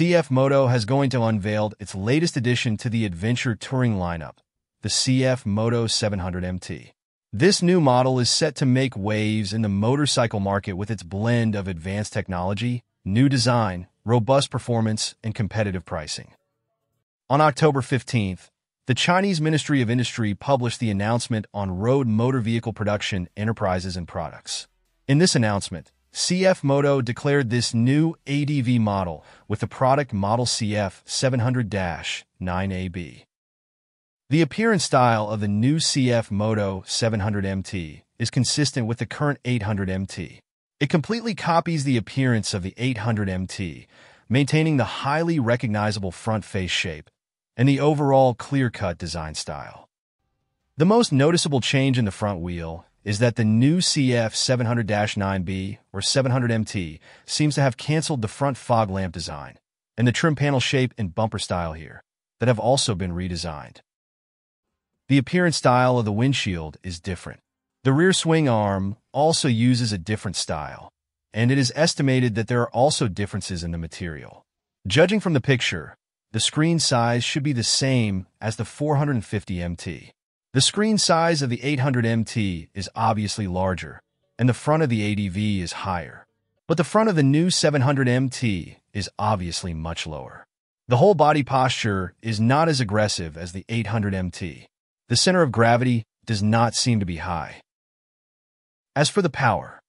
CFMOTO has going to unveil its latest addition to the adventure touring lineup, the CFMOTO 700MT. This new model is set to make waves in the motorcycle market with its blend of advanced technology, new design, robust performance, and competitive pricing. On October 15th, the Chinese Ministry of Industry published the announcement on road motor vehicle production, enterprises, and products. In this announcement, CFMOTO declared this new ADV model with the product model CF700-9AB. The appearance style of the new CFMOTO 700MT is consistent with the current 800MT. It completely copies the appearance of the 800MT, maintaining the highly recognizable front face shape and the overall clear-cut design style. The most noticeable change in the front wheel is that the new CF700-9B, or 700MT, seems to have canceled the front fog lamp design, and the trim panel shape and bumper style here, that have also been redesigned. The appearance style of the windshield is different. The rear swing arm also uses a different style, and it is estimated that there are also differences in the material. Judging from the picture, the screen size should be the same as the 450MT. The screen size of the 800MT is obviously larger, and the front of the ADV is higher. But the front of the new 700MT is obviously much lower. The whole body posture is not as aggressive as the 800MT. The center of gravity does not seem to be high. As for the power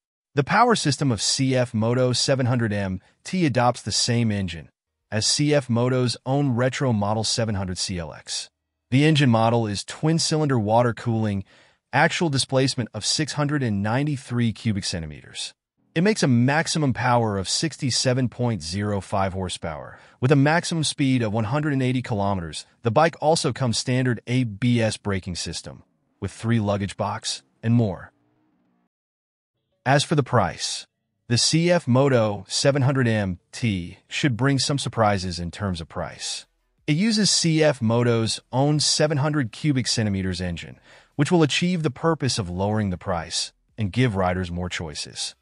system of CFMOTO 700MT adopts the same engine as CFMOTO's own retro model 700CLX. The engine model is twin-cylinder water cooling, actual displacement of 693 cubic centimeters. It makes a maximum power of 67.05 horsepower, with a maximum speed of 180 kilometers. The bike also comes standard ABS braking system, with 3 luggage box, and more. As for the price, the CFMOTO 700MT should bring some surprises in terms of price. It uses CFMOTO's own 700 cubic centimeters engine, which will achieve the purpose of lowering the price and give riders more choices.